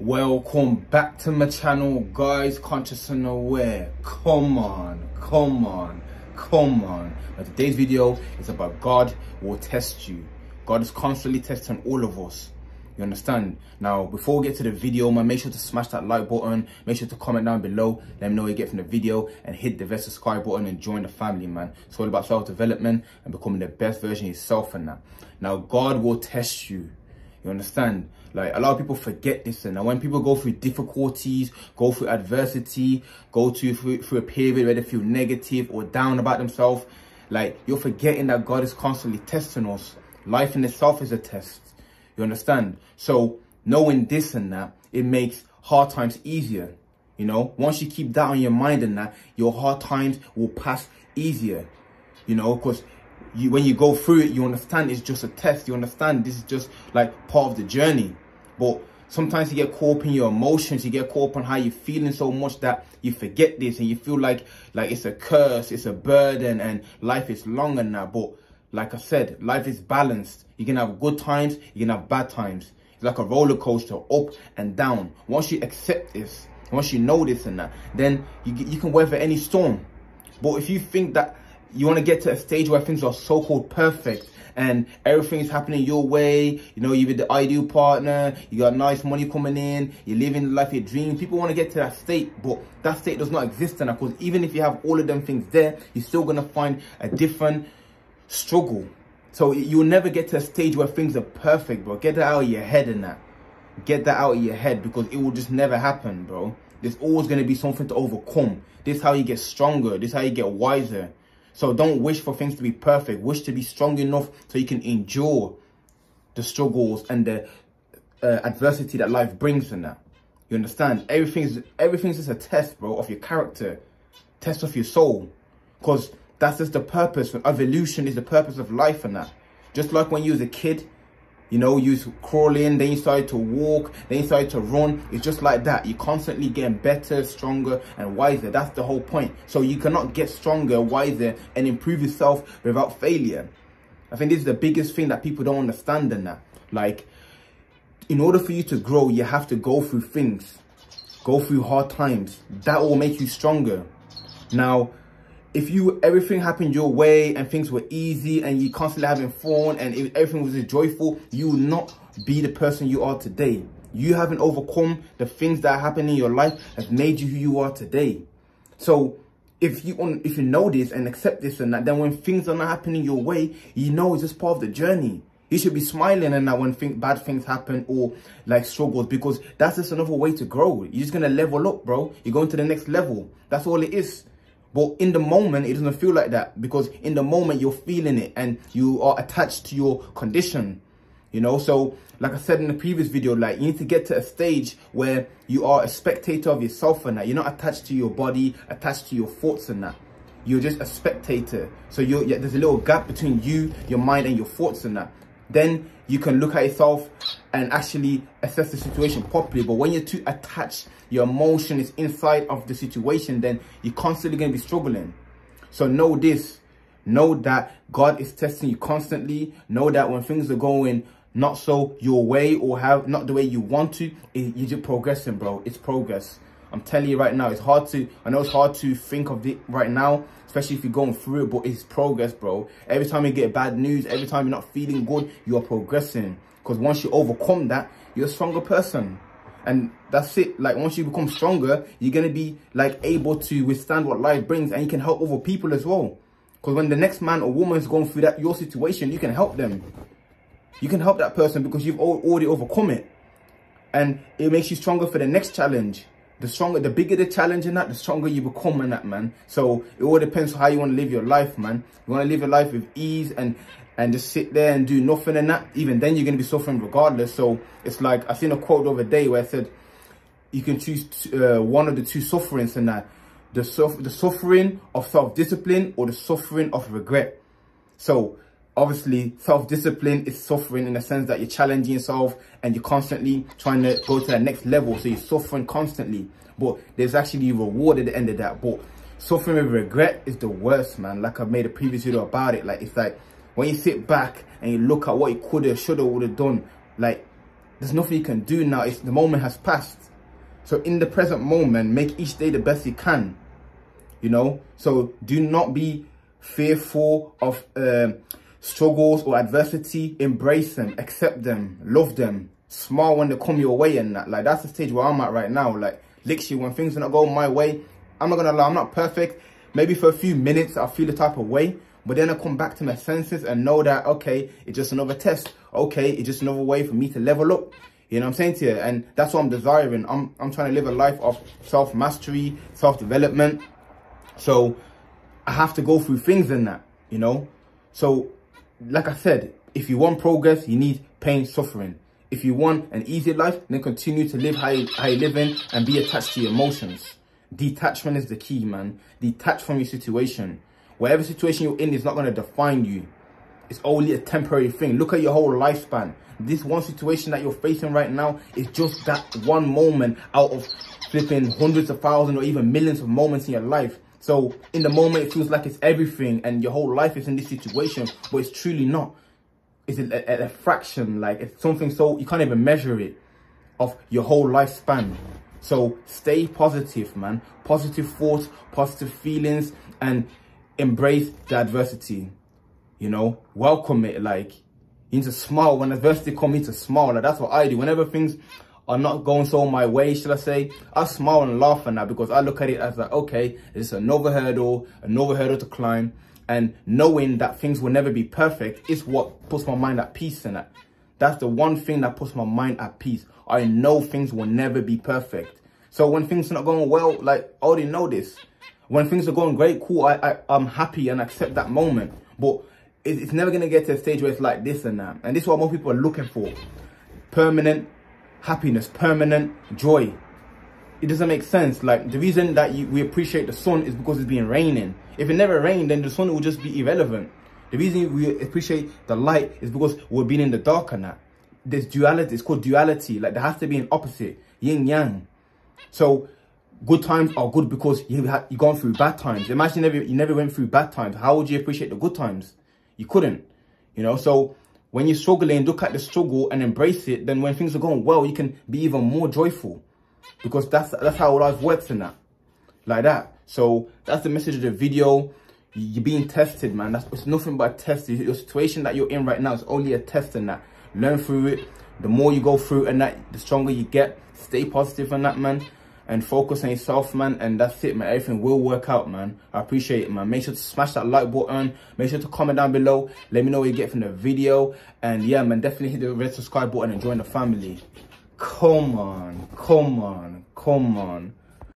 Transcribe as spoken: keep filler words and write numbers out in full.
Welcome back to my channel, guys. Conscious and Aware. Come on, come on, come on. Now, today's video is about God will test you. God is constantly testing all of us. You understand? Now, before we get to the video, man, make sure to smash that like button. Make sure to comment down below. Let me know what you get from the video. And hit the red subscribe button and join the family, man. It's all about self-development and becoming the best version of yourself and that. Now, God will test you. You understand? Like, a lot of people forget this. And now when people go through difficulties, go through adversity, go to, through, through a period where they feel negative or down about themselves, like, you're forgetting that God is constantly testing us. Life in itself is a test. You understand? So knowing this and that, it makes hard times easier. You know, once you keep that on your mind and that, your hard times will pass easier. You know, because you, when you go through it, you understand it's just a test. You understand this is just like part of the journey. But sometimes you get caught up in your emotions. You get caught up on how you're feeling so much that you forget this and you feel like like it's a curse, it's a burden, and life is long and that. But like I said, life is balanced. You can have good times, you can have bad times. It's like a roller coaster, up and down. Once you accept this, once you know this and that, then you, you can weather any storm. But if you think that you want to get to a stage where things are so-called perfect and everything is happening your way, you know, you're with the ideal partner, you got nice money coming in, you're living the life of your dreams. People want to get to that state, but that state does not exist. And of course, even if you have all of them things there, you're still going to find a different struggle. So you'll never get to a stage where things are perfect, bro. Get that out of your head and that. Get that out of your head, because it will just never happen, bro. There's always going to be something to overcome. This is how you get stronger. This is how you get wiser. So don't wish for things to be perfect. Wish to be strong enough so you can endure the struggles and the uh, adversity that life brings and that. You understand? Everything's, everything's just a test, bro, of your character. Test of your soul. Because that's just the purpose. Evolution is the purpose of life and that. Just like when you was a kid, you know, you was crawling, then you started to walk, then you started to run. It's just like that. You're constantly getting better, stronger, and wiser. That's the whole point. So you cannot get stronger, wiser, and improve yourself without failure. I think this is the biggest thing that people don't understand in that. Like, in order for you to grow, you have to go through things. Go through hard times. That will make you stronger. Now, if you everything happened your way and things were easy and you constantly having fun and it, everything was just joyful, you will not be the person you are today. You haven't overcome the things that happened in your life that made you who you are today. So if you if you know this and accept this and that, then when things are not happening your way, you know it's just part of the journey. You should be smiling and that when think, bad things happen or like struggles, because that's just another way to grow. You're just gonna level up, bro. You're going to the next level. That's all it is. But in the moment, it doesn't feel like that, because in the moment, you're feeling it and you are attached to your condition, you know? So like I said in the previous video, like, you need to get to a stage where you are a spectator of yourself and that. You're not attached to your body, attached to your thoughts and that. You're just a spectator. So you're, yeah, there's a little gap between you, your mind and your thoughts and that. Then you can look at yourself and actually assess the situation properly. But when you're too attached, your emotion is inside of the situation, then you're constantly going to be struggling. So know this. Know that God is testing you constantly. Know that when things are going not so your way or have not the way you want to, it, you're just progressing, bro. It's progress. I'm telling you right now, it's hard to, I know it's hard to think of it right now, especially if you're going through it, but it's progress, bro. Every time you get bad news, every time you're not feeling good, you are progressing. Because once you overcome that, you're a stronger person. And that's it. Like, once you become stronger, you're going to be, like, able to withstand what life brings, and you can help other people as well. Because when the next man or woman is going through that, your situation, you can help them. You can help that person because you've already overcome it. And it makes you stronger for the next challenge. The stronger, the bigger the challenge in that, the stronger you become in that, man. So it all depends on how you want to live your life, man. You want to live your life with ease and and just sit there and do nothing and that. Even then, you're going to be suffering regardless. So it's like, I seen a quote the other day where I said, you can choose uh, one of the two sufferings in that. The, suf the suffering of self-discipline or the suffering of regret. So obviously, self-discipline is suffering in the sense that you're challenging yourself and you're constantly trying to go to the next level. So you're suffering constantly. But there's actually reward at the end of that. But suffering with regret is the worst, man. Like, I've made a previous video about it. Like, it's like when you sit back and you look at what you could have, should have, would have done. Like, There's nothing you can do now. It's, the moment has passed. So in the present moment, make each day the best you can, you know. So do not be fearful of um, struggles or adversity. Embrace them, accept them, love them. Smile when they come your way and that. Like, that's the stage where I'm at right now. Like, literally, when things are not going my way, I'm not going to lie, I'm not perfect. Maybe for a few minutes, I'll feel the type of way. But then I come back to my senses and know that, okay, it's just another test. Okay, it's just another way for me to level up. You know what I'm saying to you? And that's what I'm desiring. I'm, I'm trying to live a life of self-mastery, self-development. So I have to go through things in that, you know? So, like I said, if you want progress, you need pain, suffering. If you want an easy life, then continue to live how you, how you live in and be attached to your emotions. Detachment is the key, man. Detach from your situation. Whatever situation you're in is not going to define you. It's only a temporary thing. Look at your whole lifespan. This one situation that you're facing right now is just that one moment out of flipping hundreds of thousands or even millions of moments in your life. So in the moment, it feels like it's everything and your whole life is in this situation, but it's truly not. It's a, a fraction, like it's something so you can't even measure it, of your whole lifespan. So stay positive, man. Positive thoughts, positive feelings, and embrace the adversity. You know, welcome it. Like, you need to smile when adversity comes. You need to smile. Like, that's what I do. Whenever things are not going so my way, shall I say, I smile and laugh at that, because I look at it as like, okay, it's another hurdle, another hurdle to climb. And knowing that things will never be perfect is what puts my mind at peace in that. That's the one thing that puts my mind at peace. I know things will never be perfect. So when things are not going well, like, I already know this. When things are going great, cool, I, I, I'm happy and accept that moment. But it, it's never going to get to a stage where it's like this and that. And this is what most people are looking for. Permanent happiness, permanent joy. It doesn't make sense. Like, the reason that you, we appreciate the sun is because it's been raining. If it never rained, then the sun will just be irrelevant. The reason we appreciate the light is because we've been in the dark and that. There's duality. It's called duality. Like, there has to be an opposite. Yin yang. So good times are good because you had, you've gone through bad times. Imagine if you never went through bad times. How would you appreciate the good times? You couldn't. You know, so when you're struggling, look at the struggle and embrace it. Then when things are going well, you can be even more joyful. Because that's that's how life works in that, like that. So that's the message of the video. You're being tested, man. That's, it's nothing but a test. Your situation that you're in right now is only a test in that. Learn through it. The more you go through and that, the stronger you get. Stay positive on that, man, and focus on yourself, man. And that's it, man. Everything will work out, man. I appreciate it, man. Make sure to smash that like button. Make sure to comment down below. Let me know what you get from the video. And yeah, man, definitely hit the red subscribe button and join the family. Come on, come on, come on.